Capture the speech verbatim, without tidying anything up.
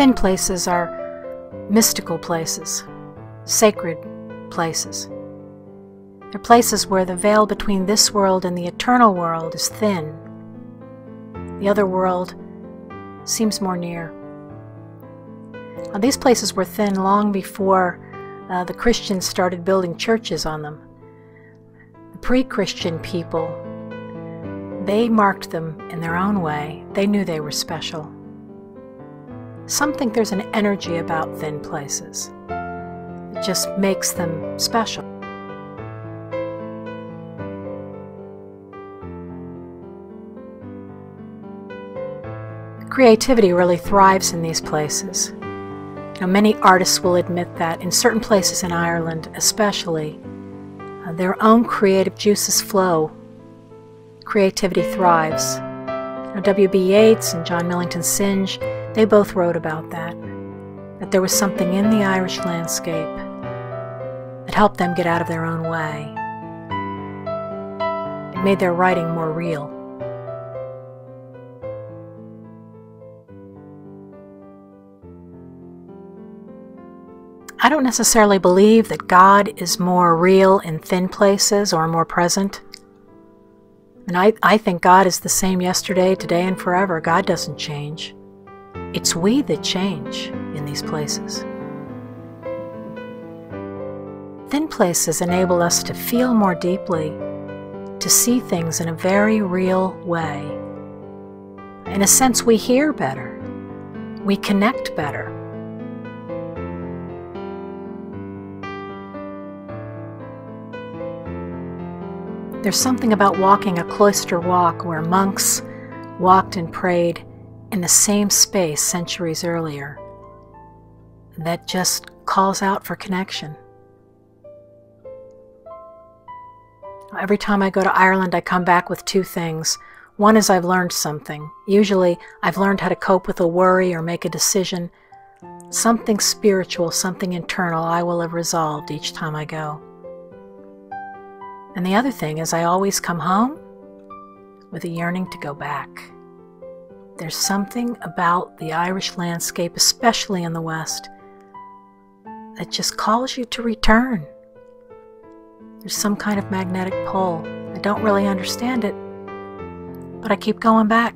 Thin places are mystical places, sacred places. They're places where the veil between this world and the eternal world is thin. The other world seems more near. Now, these places were thin long before uh, the Christians started building churches on them. The pre-Christian people, they marked them in their own way. They knew they were special. Some think there's an energy about thin places. It just makes them special. Creativity really thrives in these places. Now, many artists will admit that in certain places in Ireland especially, uh, their own creative juices flow. Creativity thrives. Now, W B Yeats and John Millington Synge, they both wrote about that, that there was something in the Irish landscape that helped them get out of their own way. It made their writing more real. I don't necessarily believe that God is more real in thin places or more present. And I, I think God is the same yesterday, today, and forever. God doesn't change. It's we that change in these places. Thin places enable us to feel more deeply, to see things in a very real way. In a sense, we hear better. We connect better. There's something about walking a cloister walk where monks walked and prayed in the same space centuries earlier that just calls out for connection. Every time I go to Ireland, I come back with two things. One is I've learned something. Usually I've learned how to cope with a worry or make a decision. Something spiritual, something internal I will have resolved each time I go. And the other thing is I always come home with a yearning to go back. There's something about the Irish landscape, especially in the West, that just calls you to return. There's some kind of magnetic pull. I don't really understand it, but I keep going back.